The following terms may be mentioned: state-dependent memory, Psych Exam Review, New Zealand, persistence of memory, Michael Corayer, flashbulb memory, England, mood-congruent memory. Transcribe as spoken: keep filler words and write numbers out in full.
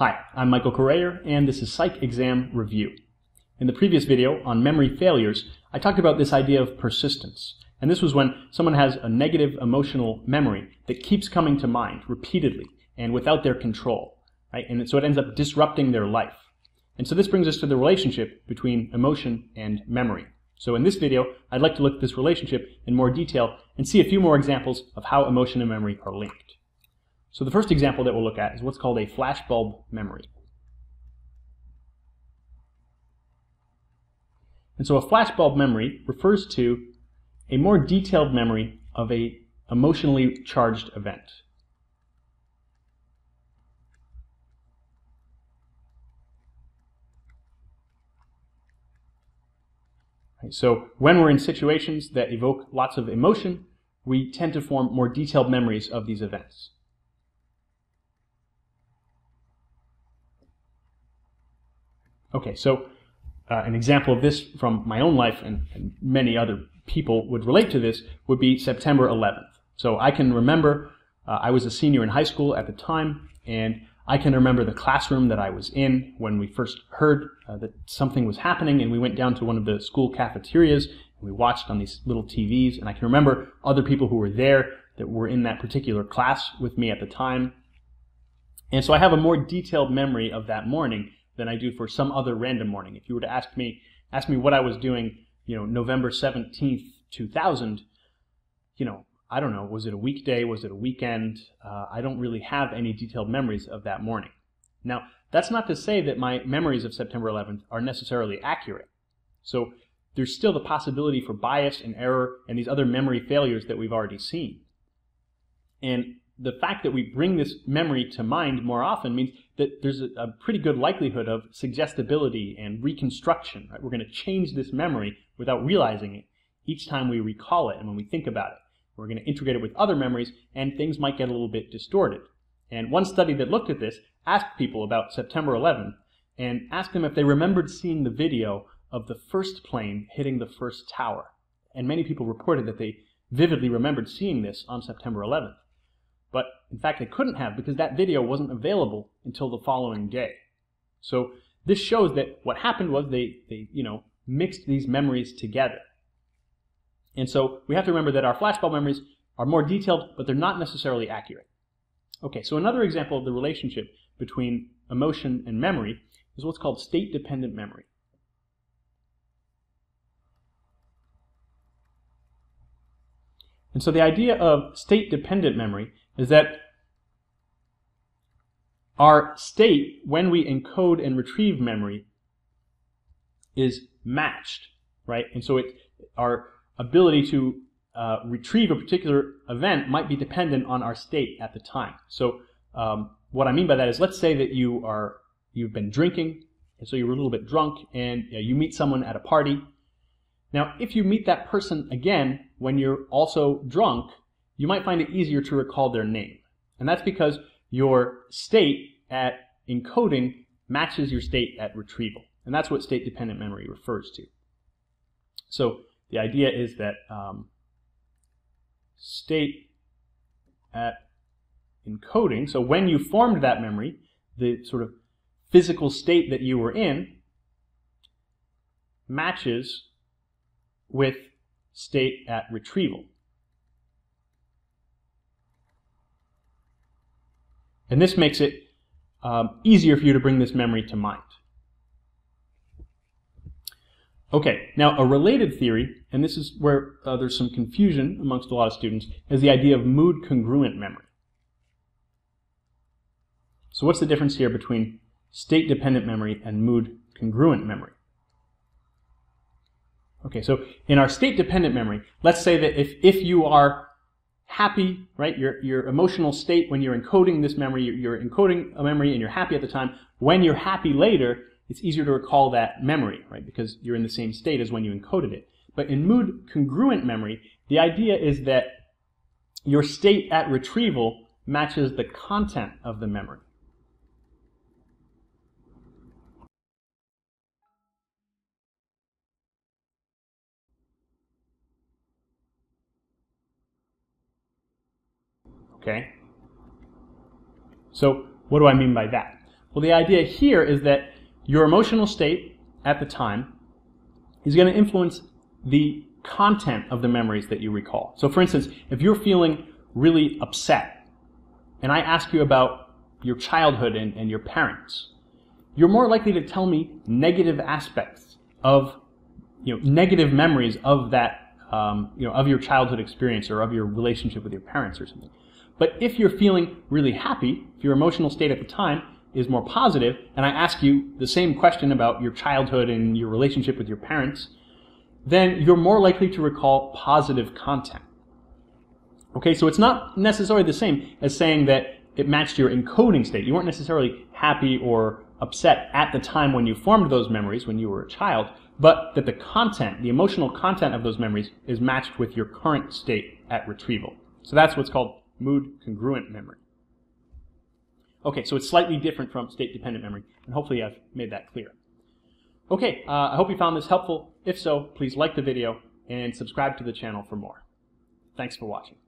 Hi, I'm Michael Corayer, and this is Psych Exam Review. In the previous video on memory failures, I talked about this idea of persistence. And this was when someone has a negative emotional memory that keeps coming to mind repeatedly and without their control, right? And so it ends up disrupting their life. And so this brings us to the relationship between emotion and memory. So in this video, I'd like to look at this relationship in more detail and see a few more examples of how emotion and memory are linked. So the first example that we'll look at is what's called a flashbulb memory. And so a flashbulb memory refers to a more detailed memory of an emotionally charged event. So when we're in situations that evoke lots of emotion, we tend to form more detailed memories of these events. Okay, so uh, an example of this from my own life, and, and many other people would relate to this, would be September eleventh. So I can remember, uh, I was a senior in high school at the time, and I can remember the classroom that I was in when we first heard uh, that something was happening, and we went down to one of the school cafeterias, and we watched on these little T Vs, and I can remember other people who were there that were in that particular class with me at the time. And so I have a more detailed memory of that morning than I do for some other random morning. If you were to ask me, ask me what I was doing, you know, November seventeenth, two thousand, you know, I don't know, was it a weekday, was it a weekend? Uh, I don't really have any detailed memories of that morning. Now, that's not to say that my memories of September eleventh are necessarily accurate. So there's still the possibility for bias and error and these other memory failures that we've already seen. And the fact that we bring this memory to mind more often means that there's a pretty good likelihood of suggestibility and reconstruction, right? We're going to change this memory without realizing it each time we recall it and when we think about it. We're going to integrate it with other memories, and things might get a little bit distorted. And one study that looked at this asked people about September eleventh and asked them if they remembered seeing the video of the first plane hitting the first tower. And many people reported that they vividly remembered seeing this on September eleventh. But in fact, they couldn't have, because that video wasn't available until the following day. So this shows that what happened was they, they you know, mixed these memories together. And so we have to remember that our flashbulb memories are more detailed, but they're not necessarily accurate. Okay, so another example of the relationship between emotion and memory is what's called state-dependent memory. And so the idea of state-dependent memory is that our state, when we encode and retrieve memory, is matched, right? And so it, our ability to uh, retrieve a particular event might be dependent on our state at the time. So um, what I mean by that is, let's say that you are, you've been drinking, and so you're a little bit drunk, and you know, you meet someone at a party. Now, if you meet that person again when you're also drunk, you might find it easier to recall their name. And that's because your state at encoding matches your state at retrieval. And that's what state-dependent memory refers to. So the idea is that um, state at encoding, so when you formed that memory, the sort of physical state that you were in matches with state at retrieval. And this makes it um, easier for you to bring this memory to mind. Okay, now a related theory, and this is where uh, there's some confusion amongst a lot of students, is the idea of mood-congruent memory. So what's the difference here between state-dependent memory and mood-congruent memory? Okay, so in our state-dependent memory, let's say that if, if you are happy, right, your, your emotional state when you're encoding this memory, you're, you're encoding a memory and you're happy at the time. When you're happy later, it's easier to recall that memory, right, because you're in the same state as when you encoded it. But in mood-congruent memory, the idea is that your state at retrieval matches the content of the memory. Okay. So what do I mean by that? Well, the idea here is that your emotional state at the time is going to influence the content of the memories that you recall. So for instance, if you're feeling really upset and I ask you about your childhood and, and your parents, you're more likely to tell me negative aspects of, you know, negative memories of that, um, you know, of your childhood experience or of your relationship with your parents or something. But if you're feeling really happy, if your emotional state at the time is more positive, and I ask you the same question about your childhood and your relationship with your parents, then you're more likely to recall positive content. Okay, so it's not necessarily the same as saying that it matched your encoding state. You weren't necessarily happy or upset at the time when you formed those memories when you were a child, but that the content, the emotional content of those memories is matched with your current state at retrieval. So that's what's called mood congruent memory. Okay, so it's slightly different from state-dependent memory, and hopefully I've made that clear. Okay, uh, I hope you found this helpful. If so, please like the video and subscribe to the channel for more. Thanks for watching.